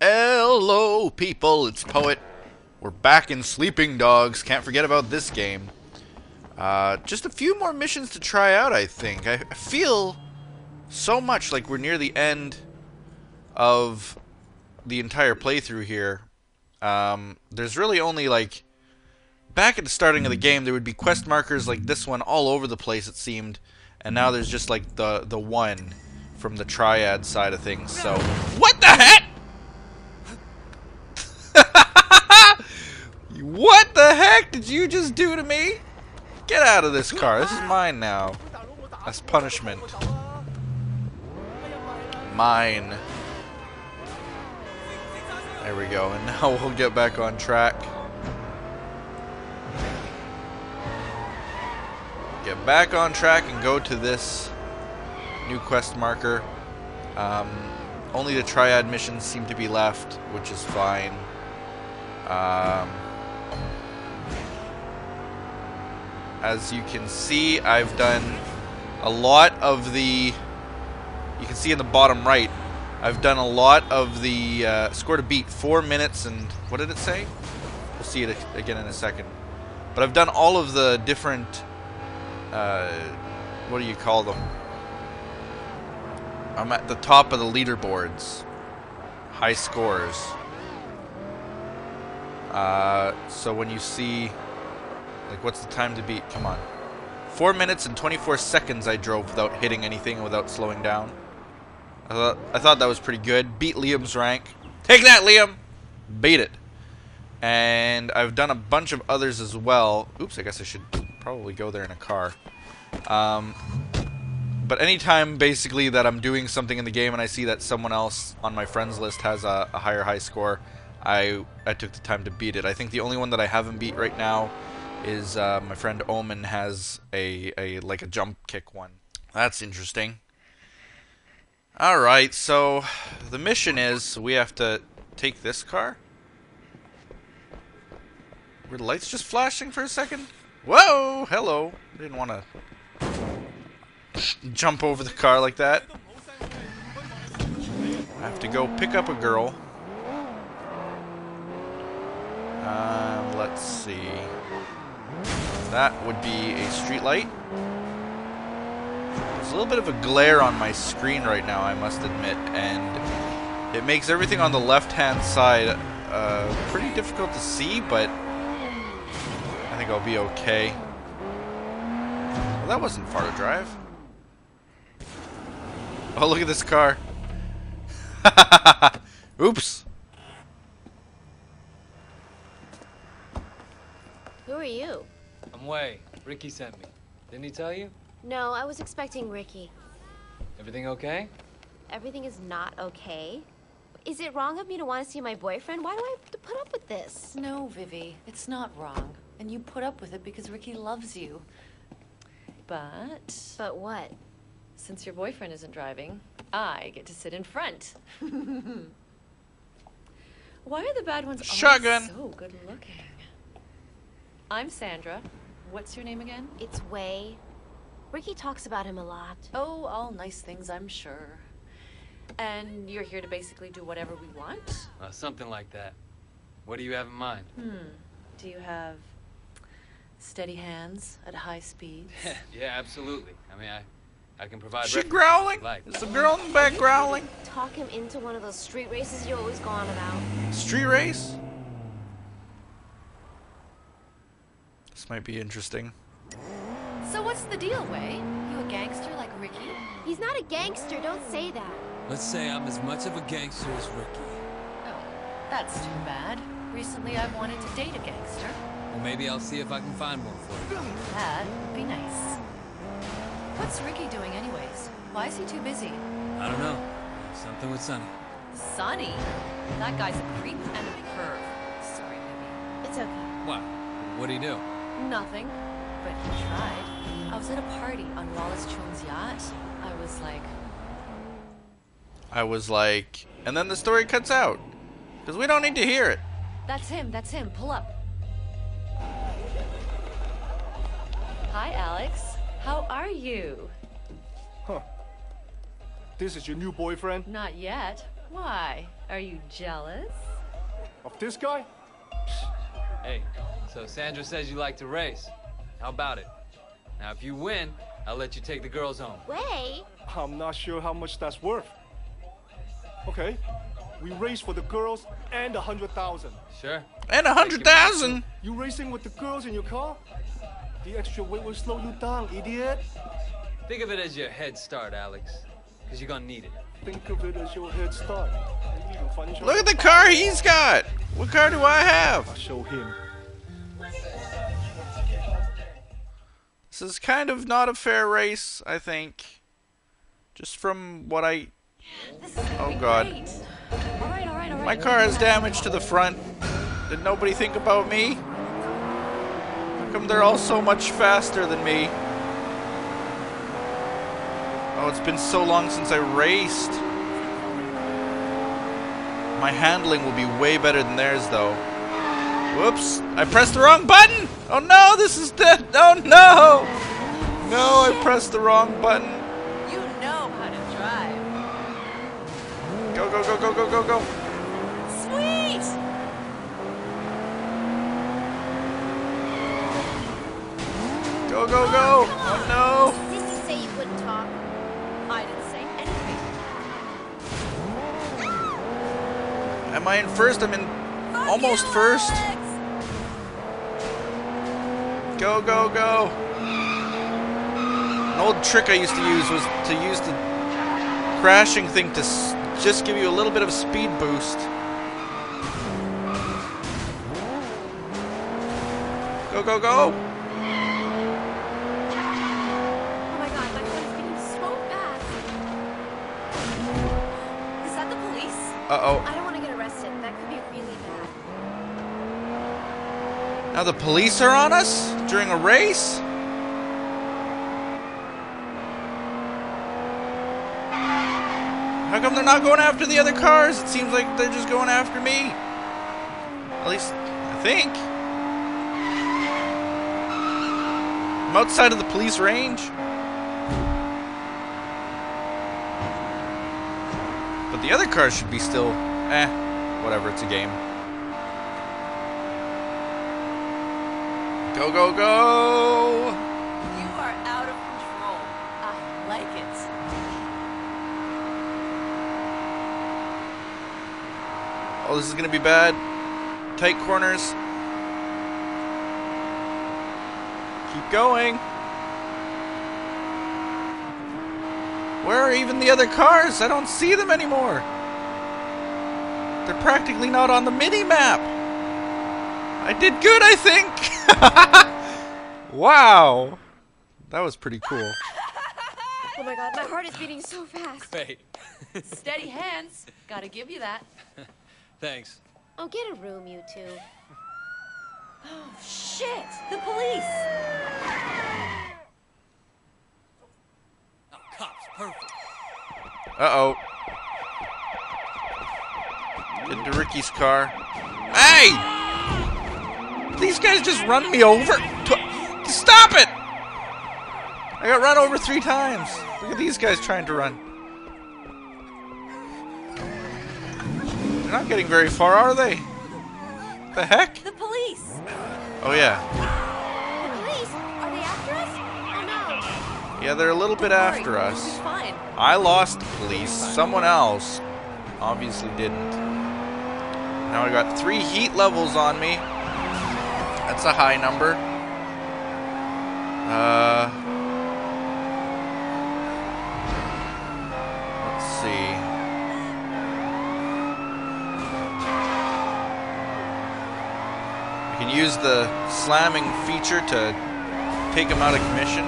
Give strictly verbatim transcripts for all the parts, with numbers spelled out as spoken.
Hello, people, it's Poet. We're back in Sleeping Dogs. Can't forget about this game. Uh, just a few more missions to try out, I think. I feel so much like we're near the end of the entire playthrough here. Um, there's really only, like... Back at the starting of the game, there would be quest markers like this one all over the place, it seemed. And now there's just, like, the, the one from the triad side of things, so... What the heck?! What the heck did you just do to me? Get out of this car. This is mine now. That's punishment. Mine. There we go. And now we'll get back on track. Get back on track and go to this new quest marker. Um, only the triad missions seem to be left, which is fine. Um... As you can see, I've done a lot of the, you can see in the bottom right, I've done a lot of the, uh, scored a beat, four minutes and, what did it say? We'll see it again in a second. But I've done all of the different, uh, what do you call them? I'm at the top of the leaderboards. High scores. Uh, so when you see... Like, what's the time to beat? Come on. four minutes and twenty-four seconds I drove without hitting anything and without slowing down. I thought, I thought that was pretty good. Beat Liam's rank. Take that, Liam! Beat it. And I've done a bunch of others as well. Oops, I guess I should probably go there in a car. Um, but anytime, basically, that I'm doing something in the game and I see that someone else on my friends list has a, a higher high score, I, I took the time to beat it. I think the only one that I haven't beat right now... is uh, my friend Omen has a, a like a jump kick one. That's interesting. Alright, so the mission is we have to take this car. Were the lights just flashing for a second? Whoa! Hello! I didn't want to jump over the car like that. I have to go pick up a girl. Um, let's see... That would be a street light. There's a little bit of a glare on my screen right now, I must admit, and it makes everything on the left-hand side uh, pretty difficult to see, but I think I'll be okay. Well, that wasn't far to drive. Oh, look at this car. Oops. Who are you? I'm Wei. Ricky sent me. Didn't he tell you? No, I was expecting Ricky. Everything okay? Everything is not okay. Is it wrong of me to want to see my boyfriend? Why do I have to put up with this? No, Vivi. It's not wrong. And you put up with it because Ricky loves you. But... But what? Since your boyfriend isn't driving, I get to sit in front. Why are the bad ones always so good looking? I'm Sandra. What's your name again? It's Wei. Ricky talks about him a lot. Oh, all nice things, I'm sure. And you're here to basically do whatever we want? Uh, something like that. What do you have in mind? Hmm. Do you have steady hands at high speeds? Yeah, absolutely. I mean, I, I can provide... Is she growling? Is the girl in the back growling? Talk him into one of those street races you always go on about. Street race? This might be interesting. So what's the deal, Wei? You a gangster like Ricky? He's not a gangster, don't say that. Let's say I'm as much of a gangster as Ricky. Oh, that's too bad. Recently I've wanted to date a gangster. Well, maybe I'll see if I can find one for you. That'd be nice. What's Ricky doing anyways? Why is he too busy? I don't know. Something with Sonny. Sonny? That guy's a creep and a perv. Sorry, baby. It's okay. What? What'd he do? Nothing, but he tried. I was at a party on Wallace Chung's yacht. I was like... I was like... And then the story cuts out. Because we don't need to hear it. That's him, that's him. Pull up. Hi, Alex. How are you? Huh. This is your new boyfriend? Not yet. Why? Are you jealous? Of this guy? Hey, so Sandra says you like to race. How about it? Now, if you win, I'll let you take the girls home. Wei? I'm not sure how much that's worth. Okay, we race for the girls and a hundred thousand. Sure. And a hundred thousand? You racing with the girls in your car? The extra weight will slow you down, idiot. Think of it as your head start, Alex. Because you're gonna need it. Think of it as your head start. Look at the car he's got. What car do I have? I'll show him. This is kind of not a fair race, I think. Just from what I... Oh god. All right, all right, all right. My car is damaged to the front. Did nobody think about me? How come they're all so much faster than me? Oh, it's been so long since I raced. My handling will be way better than theirs, though. Whoops! I pressed the wrong button! Oh no, this is dead! Oh no! No, I pressed the wrong button. You know how to drive. Go, go, go, go, go, go, go. Sweet! Go, go, go! Oh no! Did you say you wouldn't talk? I didn't say anything. Am I in first? I'm in almost first. Go, go, go. An old trick I used to use was to use the crashing thing to s just give you a little bit of a speed boost. Go, go, go. Oh my god, my car is getting so fast. Is that the police? Uh-oh. I don't want to get arrested. That could be really bad. Now the police are on us during a race? How come they're not going after the other cars? It seems like they're just going after me. At least, I think. I'm outside of the police range. But the other cars should be still, eh, whatever, it's a game. Go, go, go! You are out of control. I like it. Oh, this is gonna be bad. Tight corners. Keep going. Where are even the other cars? I don't see them anymore. They're practically not on the mini-map. I did good, I think! Wow, that was pretty cool. Oh my god, my heart is beating so fast. Great. Steady hands. Gotta give you that. Thanks. Oh, get a room, you two. Oh shit, the police. Oh, cops, perfect. Uh-oh. Into Ricky's car. Hey! These guys just run me over. Stop it! I got run over three times. Look at these guys trying to run. They're not getting very far, are they? What the heck? The police. Oh yeah. The police? Are they after us? Oh no. Yeah, they're a little bit after us. I lost the police. Someone else obviously didn't. Now I got three heat levels on me. That's a high number. Uh, let's see. We can use the slamming feature to take him out of commission.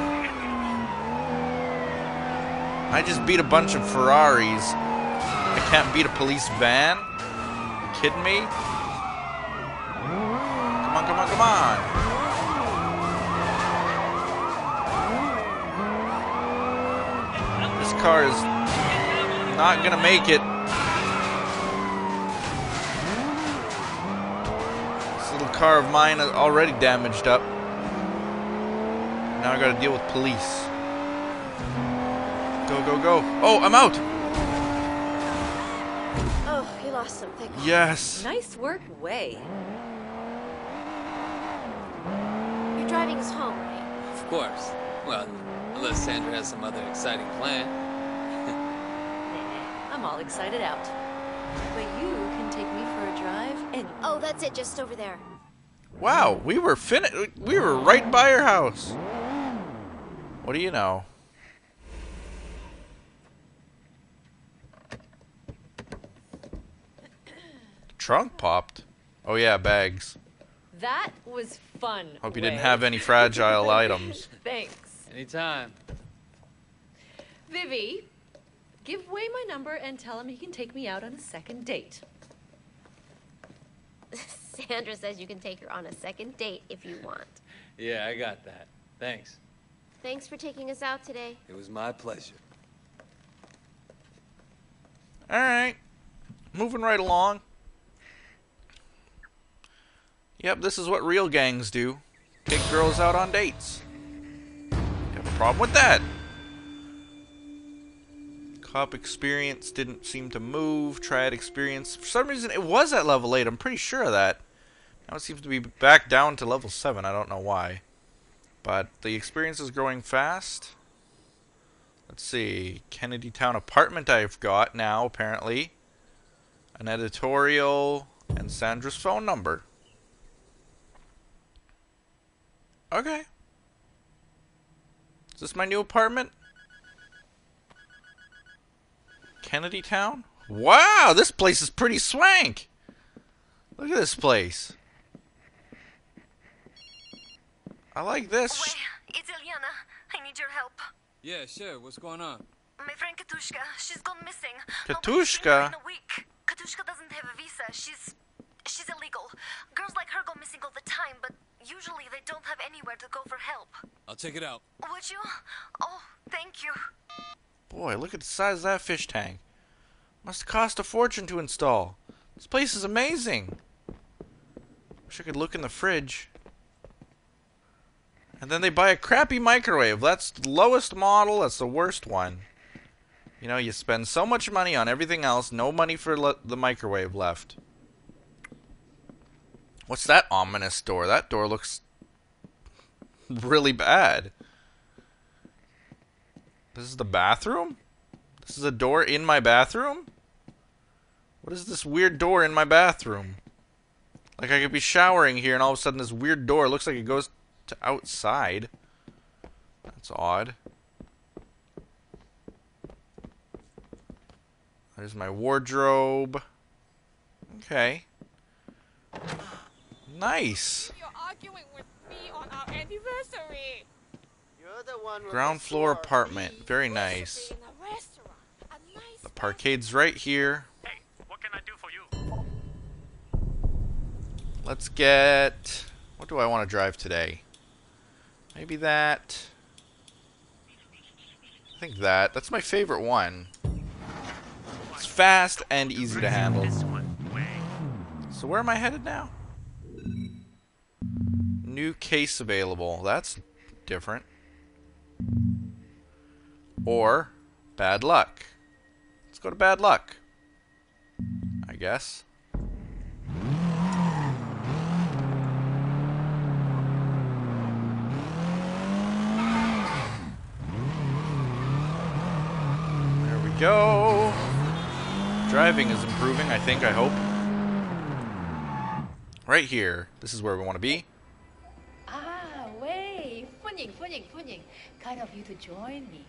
I just beat a bunch of Ferraris. I can't beat a police van? Are you kidding me? Come on, come on, come on. This car is not gonna make it. This little car of mine is already damaged up. Now I gotta deal with police. Go, go, go. Oh, I'm out. Oh, we lost something. Yes. Nice work, Wei. You're driving us home, right? Of course. Well, unless Sandra has some other exciting plan. I'm all excited out. But you can take me for a drive and... Oh, that's it, just over there. Wow, we were fin- we were right by her house. What do you know? Trunk popped. Oh yeah, bags. That was fun. Hope you Wei. didn't have any fragile items. Thanks. Anytime. Vivi, give Wei my number and tell him he can take me out on a second date. Sandra says you can take her on a second date if you want. Yeah, I got that. Thanks. Thanks for taking us out today. It was my pleasure. All right. Moving right along. Yep, this is what real gangs do. Take girls out on dates. You have a problem with that? Cop experience didn't seem to move. Triad experience. For some reason, it was at level eight. I'm pretty sure of that. Now it seems to be back down to level seven. I don't know why. But the experience is growing fast. Let's see. Kennedy Town apartment I've got now, apparently. An editorial and Sandra's phone number. Okay. Is this my new apartment? Kennedy Town? Wow, this place is pretty swank. Look at this place. I like this. Wait, it's Eliana. I need your help. Yeah, sure. What's going on? My friend Katushka. She's gone missing. Katushka? In a week. Katushka doesn't have a visa. She's... She's illegal. Girls like her go missing all the time, but usually they don't have anywhere to go for help. I'll check it out. Would you? Oh, thank you. Boy, look at the size of that fish tank. Must cost a fortune to install. This place is amazing. Wish I could look in the fridge. And then they buy a crappy microwave. That's the lowest model. That's the worst one. You know, you spend so much money on everything else, no money for le- the microwave left. What's that ominous door? That door looks really bad. This is the bathroom? This is a door in my bathroom? What is this weird door in my bathroom? Like, I could be showering here and all of a sudden this weird door looks like it goes to outside. That's odd. There's my wardrobe. Okay. Nice. You're arguing with me on our anniversary. You're the one with ground floor apartment. Very nice. The parkade's right here. Hey, what can I do for you? Let's get... What do I want to drive today? Maybe that. I think that. That's my favorite one. It's fast and easy to handle. So where am I headed now? New case available. That's different. Or bad luck. Let's go to bad luck, I guess. There we go. Driving is improving, I think, I hope. Right here. This is where we want to be. Ah, Wei. Funying, funying, funying. Kind of you to join me.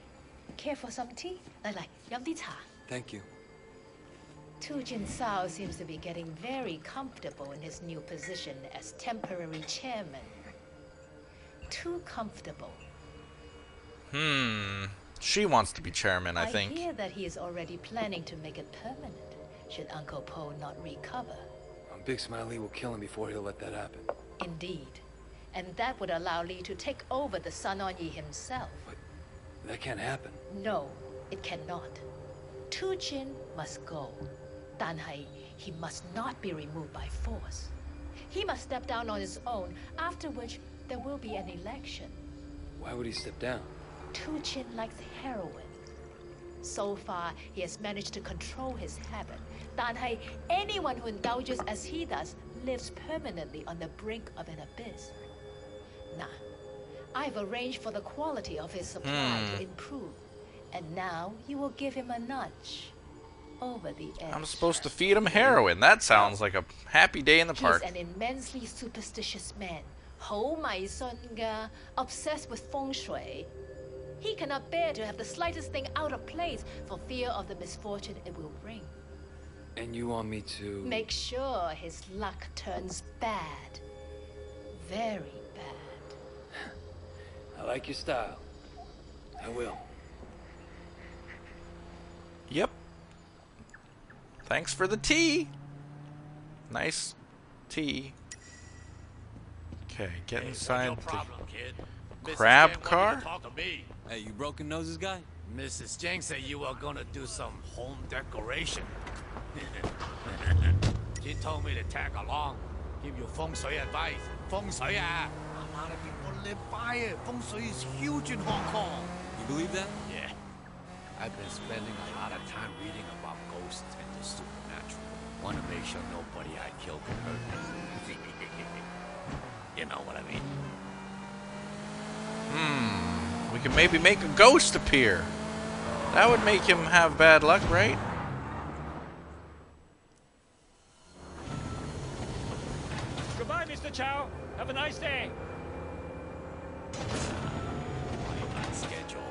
Care for some tea? Like, like, yum tea cha. Thank you. Tu Jin Sao seems to be getting very comfortable in his new position as temporary chairman. Too comfortable. Hmm. She wants to be chairman, I, I think. I hear that he is already planning to make it permanent, should Uncle Poe not recover. Big Smiley will kill him before he'll let that happen. Indeed. And that would allow Li to take over the Sun On Yee himself. But that can't happen. No, it cannot. Tu Jin must go. Tanhai, he must not be removed by force. He must step down on his own, after which there will be an election. Why would he step down? Tu Jin likes heroin. So far, he has managed to control his habit. Tanhai, anyone who indulges as he does lives permanently on the brink of an abyss. Nah, I've arranged for the quality of his supply mm. to improve, and now you will give him a nudge over the edge. I'm supposed to feed him heroin. That sounds like a happy day in the park. He's an immensely superstitious man, Ho Mai Sunga, obsessed with feng shui. He cannot bear to have the slightest thing out of place for fear of the misfortune it will bring. And you want me to... make sure his luck turns bad. Very bad. I like your style. I will. Yep. Thanks for the tea. Nice tea. Okay, get inside. Hey, no problem, kid. Crab car? Hey, you broken noses guy? Missus Chang said you were gonna do some home decoration. She told me to tag along. Give you feng shui advice. Feng shui, ah. A lot of people live by it. Feng shui is huge in Hong Kong. You believe that? Yeah. I've been spending a lot of time reading about ghosts and the supernatural. Want to make sure nobody I kill can hurt me. You know what I mean? Hmm. We can maybe make a ghost appear. That would make him have bad luck, right? Goodbye, Mister Chow. Have a nice day. Money on schedule.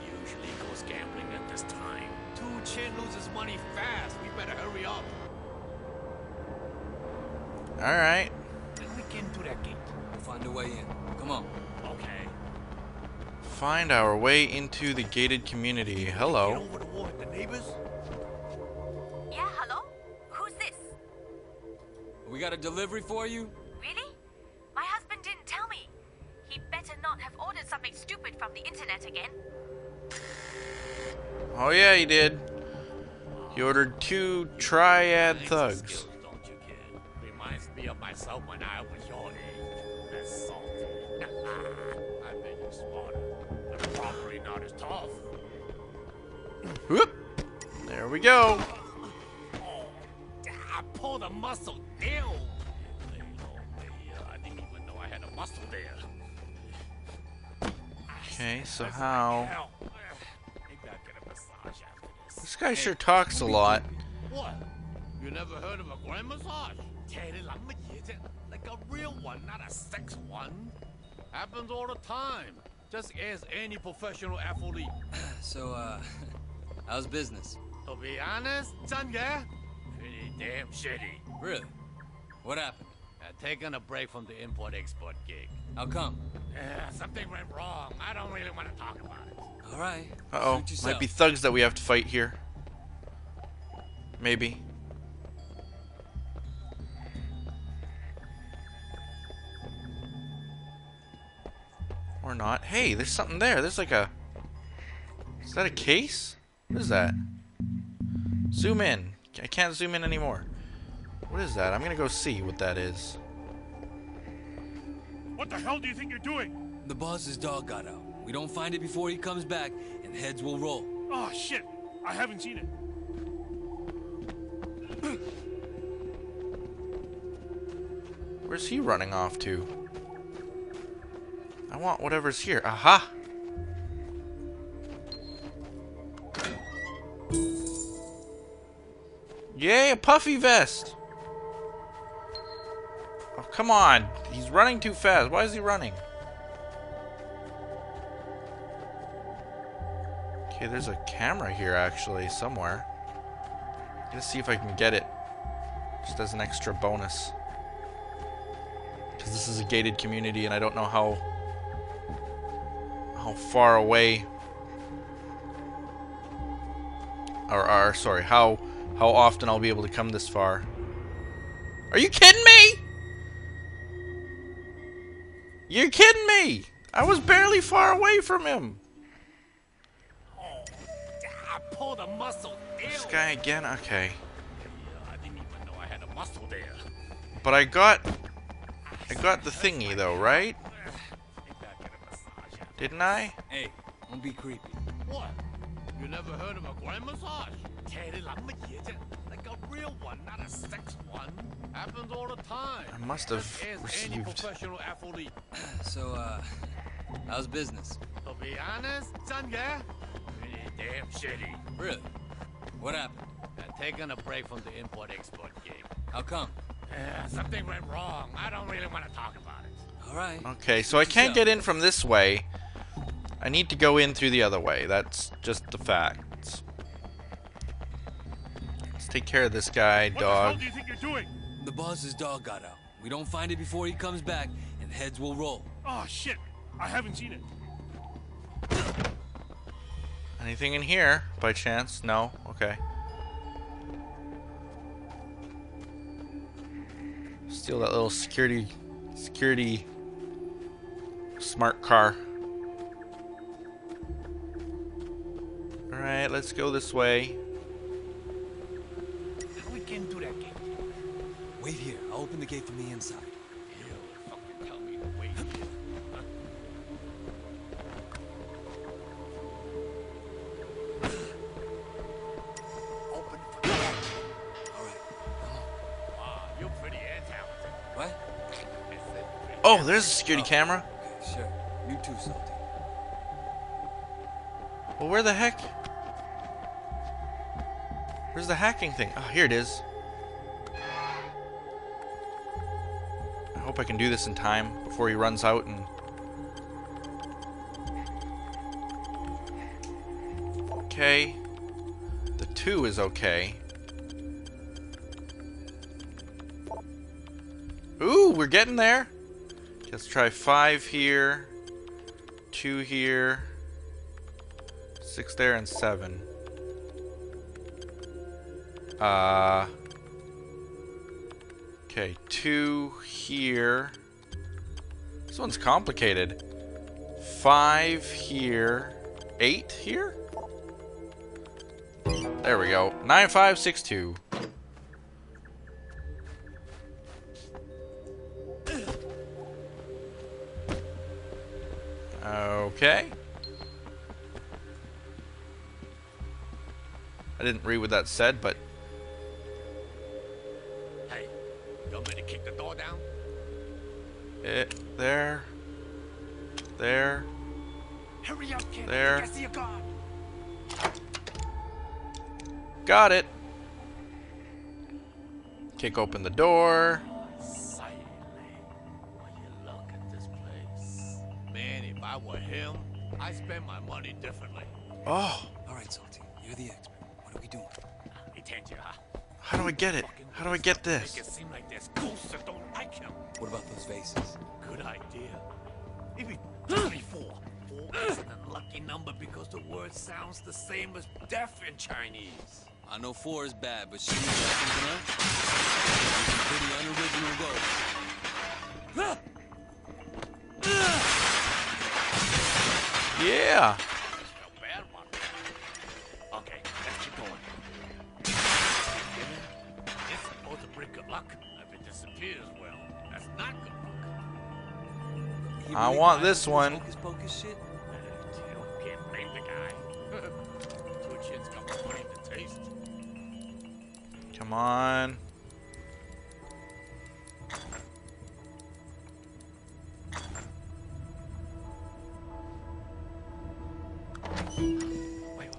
He usually goes gambling at this time. Tu Jin loses money fast. We better hurry up. All right. Then we can do that gate. We'll find a way in. Come on. Okay. Find our way into the gated community. Hello. Get over the wall with the neighbors? Yeah, hello? Who's this? We got a delivery for you? Really? My husband didn't tell me. He better not have ordered something stupid from the internet again. Oh yeah, he did. He ordered two triad thugs. Don't you kid? Reminds me of myself when I was your age. That's so. I bet you're smarter, but probably not as tough. Whoop! There we go. Oh, I pulled a muscle. Ew. I didn't even know I had a muscle there. Okay, so how? This guy sure talks a lot. What? You never heard of a grand massage? Like a real one, not a sex one. Happens all the time. Just ask any professional athlete. So, uh, how's business? To be honest, Sandra, pretty damn shitty. Really? What happened? Uh, taking a break from the import-export gig. How come? Uh, something went wrong. I don't really want to talk about it. All right. Uh-oh. Might be thugs that we have to fight here. Maybe. Or not. Hey, there's something there. There's like a... Is that a case? What is that? Zoom in. I can't zoom in anymore. What is that? I'm gonna go see what that is. What the hell do you think you're doing? The boss's dog got out. We don't find it before he comes back, and heads will roll. Oh, shit. I haven't seen it. Where's he running off to? I want whatever's here. Aha! Yay, a puffy vest! Oh, come on! He's running too fast. Why is he running? Okay, there's a camera here, actually, somewhere. I'm gonna see if I can get it. Just as an extra bonus. Because this is a gated community, and I don't know how... how far away or, or sorry how how often I'll be able to come this far. Are you kidding me? You're kidding me. I was barely far away from him. Oh, I pulled a muscle. This guy again. Okay, I didn't even know I had a muscle there. But I got I got the thingy though, right? Didn't I? Hey, don't be creepy. What? You never heard of a grand massage? Like a real one, not a sex one. Happens all the time. I must have received. Any professional athlete. So, uh, how's business? To be honest, Sandra, pretty damn shitty. Really? What happened? I'm taking a break from the import-export game. How come? Uh, something went wrong. I don't really want to talk about it. All right. Okay, so I can't get in from this way. I need to go in through the other way. That's just the facts. Let's take care of this guy, what dog. What the hell do you think you're doing? The boss's dog got out. We don't find it before he comes back, and heads will roll. Oh shit! I haven't seen it. Anything in here by chance? No. Okay. Steal that little security, security, smart car. All right, let's go this way. We can do that gate. Wait here. I'll open the gate from the inside. You fucking tell me to wait. Open the gate. All right. Wow, you're pretty air talented. What? Oh, there's a security oh. camera. Okay, sure. You too, Salty. Well, where the heck? Where's the hacking thing? Oh, here it is. I hope I can do this in time before he runs out and... Okay. The two is okay. Ooh, we're getting there. Let's try five here. Two here. Six there and seven. Uh, okay, two here. This one's complicated. Five here. Eight here? There we go. Nine, five, six, two. Okay. I didn't read what that said, but. Kick the door down. It there. There. Hurry up, kid. There. I see a guard. Got it. Kick open the door. Silently. When you look at this place. Man, if I were him, I'd spend my money differently. Oh. Alright, Salty. You're the expert. What are we doing? How do I get it? How do I get this? Make it seem like there's ghosts that don't like him. What about those faces? Good idea. Maybe thirty-four. Four is an unlucky number because the word sounds the same as death in Chinese. I know four is bad, but she was something else. Pretty unoriginal ghost. Yeah. I want this one. Come on.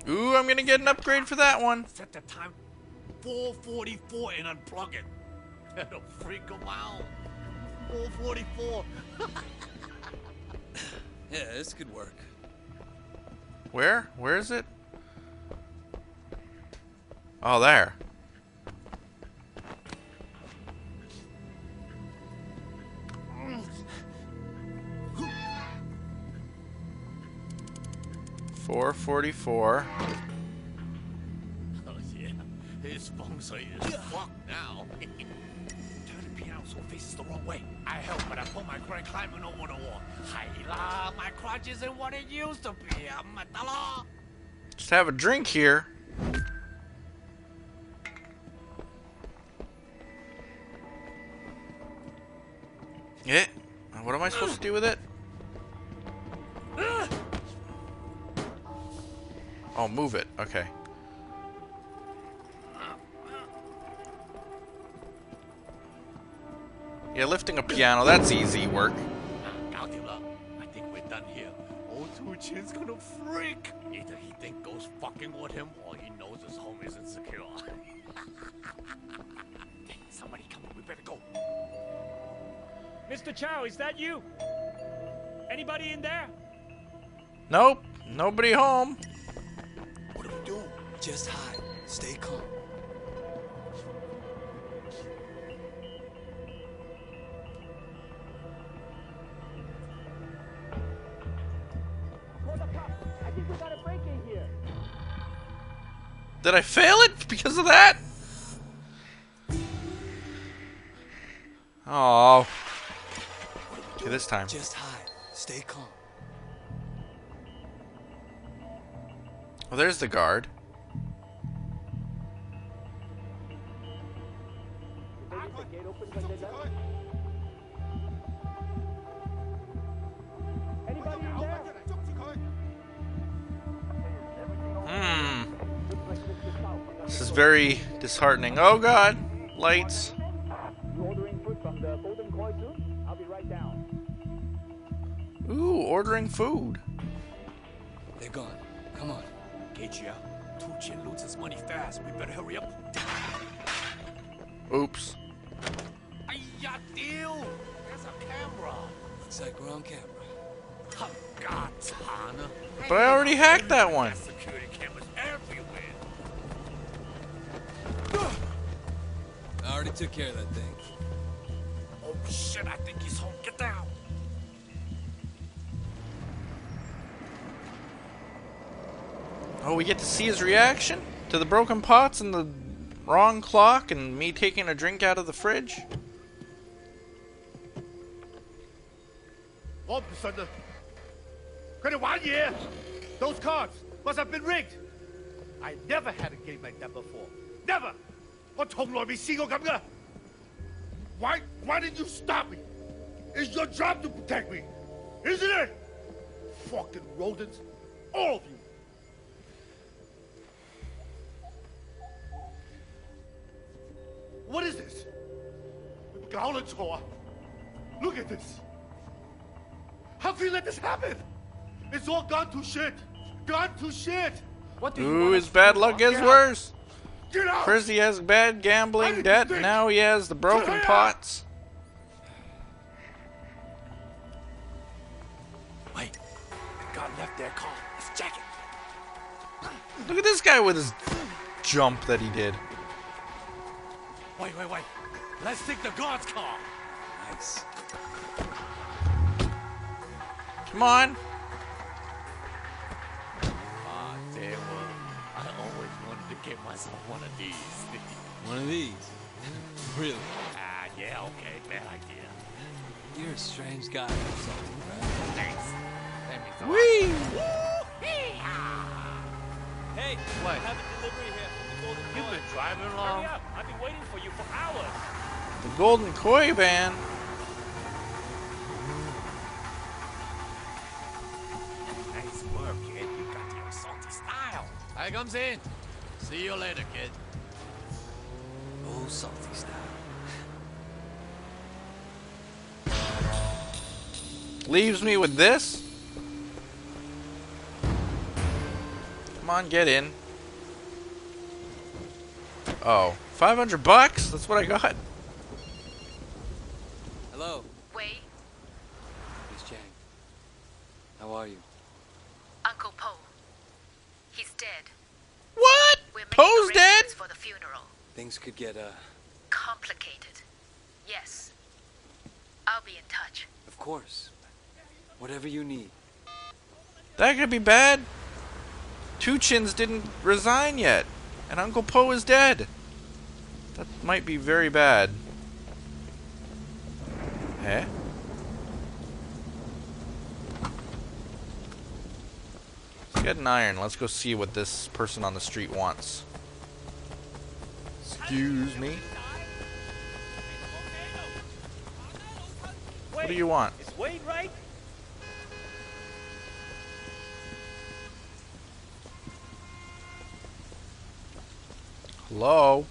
Ooh, I'm gonna get an upgrade for that one. Set the time four forty-four and unplug it. That'll freak them out. four forty-four. Yeah, this could work. Where? Where is it? Oh, there. four forty-four. Oh, yeah. His feng shui is fucked now. Turn the piano so it faces the wrong way. I help, but I put my grand climbing over the wall. Hi-la, my crotch isn't what it used to be. I'm at the law. Just have a drink here. Eh? What am I supposed to do with it? Oh, Oh, move it. Okay. Yeah, lifting a piano, that's easy work. I think we're done here. Old Tu Jin's gonna freak. Either he thinks Ghost's fucking with him, or he knows his home isn't secure. Somebody come, we better go. Mister Chow, is that you? Anybody in there? Nope, nobody home. What do we do? Just hide. Stay calm. Did I fail it because of that? Oh. Okay, this time. Just hide. Stay calm. Well, there's the guard. Very disheartening. Oh God, lights. You ordering food from the Golden Koi soon? I'll be right down. Ooh, ordering food. They're gone. Come on. K G L. Tu Jin loots his money fast. We better hurry up. Oops. Ayya, deal. There's a camera. Looks like we're on camera. Oh God, Tana. But I already hacked that one. Security cameras everywhere. I already took care of that thing. Oh shit, I think he's home. Get down. Oh, we get to see his reaction to the broken pots and the wrong clock and me taking a drink out of the fridge. Those cards must have been rigged. I never had a game like that before. Never! Why, why did you stop me? It's your job to protect me, isn't it? Fucking rodents, all of you. What is this? Look at this. How can you let this happen? It's all gone to shit. Gone to shit. What do you Ooh, his bad luck gets worse. First he has bad gambling debt, now he has the broken pots. Wait, the guy left their car. Let's check it. Look at this guy with his jump that he did. Wait, wait, wait. Let's take the guard's car. Nice. Come on. Get myself one of these. One of these? Really? Ah, uh, yeah, okay, bad idea. You're a strange guy. Thanks. That Wee! Hey, what? I have a delivery here from the Golden Koi. You've been driving along. Hurry up. I've been waiting for you for hours. The Golden Koi Van. Nice work, kid. You got your salty style. I comes in. See you later, kid. Oh, salty style. Leaves me with this? Come on, get in. Oh, five hundred bucks? That's what I got. Hello. Wei. Miss Chang. How are you? Uncle Poe. He's dead. What? Poe's dead? For the funeral. Things could get, uh... complicated. Yes. I'll be in touch. Of course. Whatever you need. That could be bad. Tu Jin's didn't resign yet. And Uncle Poe is dead. That might be very bad. Eh? Get an iron. Let's go see what this person on the street wants. Excuse me. What do you want? It's Wade, right? Hello?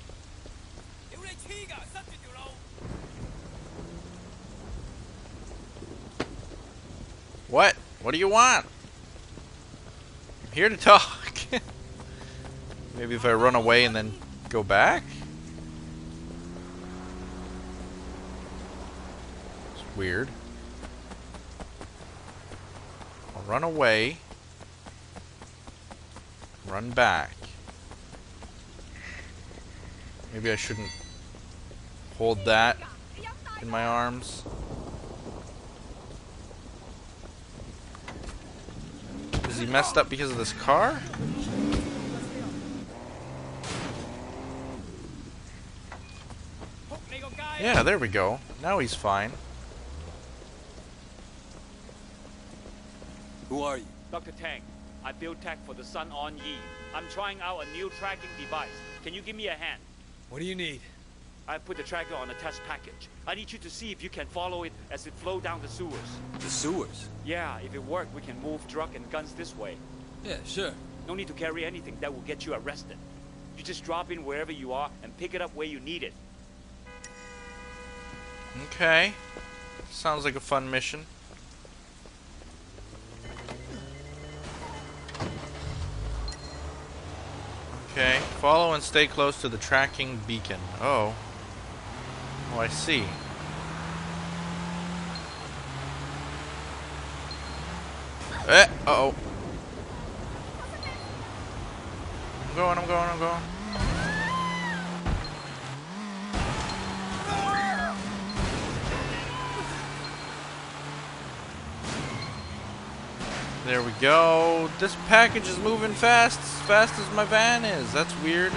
What? What do you want? I'm here to talk. Maybe if I run away and then go back? It's weird. I'll run away. Run back. Maybe I shouldn't hold that in my arms. Is he messed up because of this car? Yeah, there we go. Now he's fine. Who are you? Doctor Tang. I build tech for the Sun On Yee. I'm trying out a new tracking device. Can you give me a hand? What do you need? I put the tracker on a test package. I need you to see if you can follow it as it flows down the sewers. The sewers? Yeah, if it works, we can move drug and guns this way. Yeah, sure. No need to carry anything that will get you arrested. You just drop in wherever you are and pick it up where you need it. Okay. Sounds like a fun mission. Okay, follow and stay close to the tracking beacon. Oh. Oh, I see. Eh, uh-oh. I'm going, I'm going, I'm going. There we go. This package is moving fast, as fast as my van is. That's weird.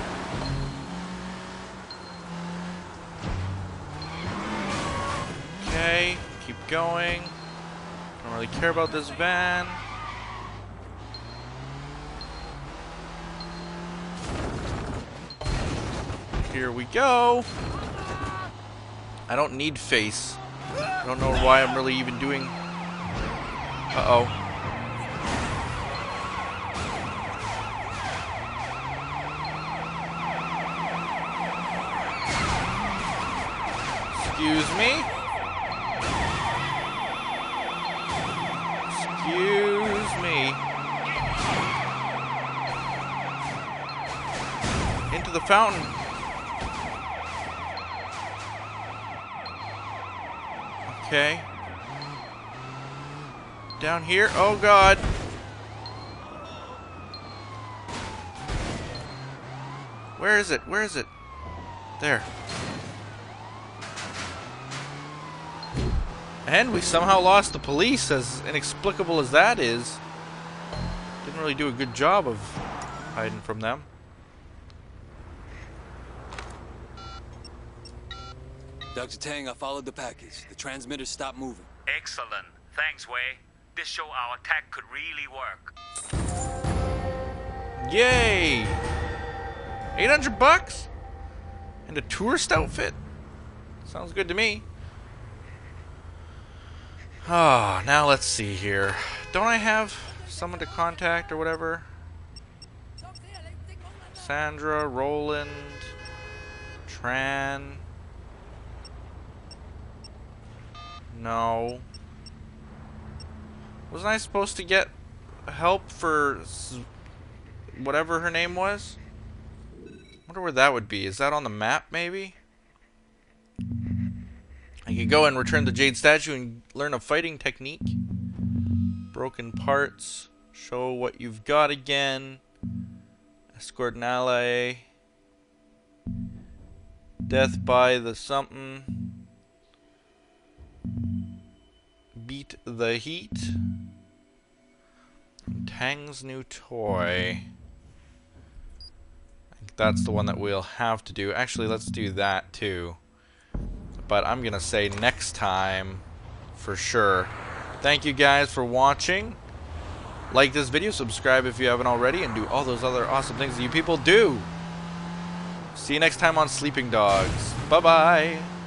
Okay, keep going. Don't really care about this van. Here we go. I don't need face. I don't know why I'm really even doing... Uh-oh. Excuse me. Excuse me. Into the fountain. Okay. Down here. Oh God. Where is it? Where is it? There. And we somehow lost the police, as inexplicable as that is. Didn't really do a good job of hiding from them. Doctor Tang, I followed the package. The transmitter stopped moving. Excellent. Thanks, Wei. This show our attack could really work. Yay! eight hundred bucks? And a tourist outfit? Sounds good to me. Ah, oh, now let's see here. Don't I have someone to contact or whatever? Sandra, Roland, Tran. No. Wasn't I supposed to get help for whatever her name was? I wonder where that would be. Is that on the map maybe? I could go and return the jade statue and learn a fighting technique. Broken parts. Show what you've got again. Escort an ally. Death by the something. Beat the heat. Tang's new toy. I think that's the one that we'll have to do. Actually, let's do that too. But I'm gonna say next time for sure. Thank you guys for watching. Like this video, subscribe if you haven't already, and do all those other awesome things that you people do. See you next time on Sleeping Dogs. Bye bye.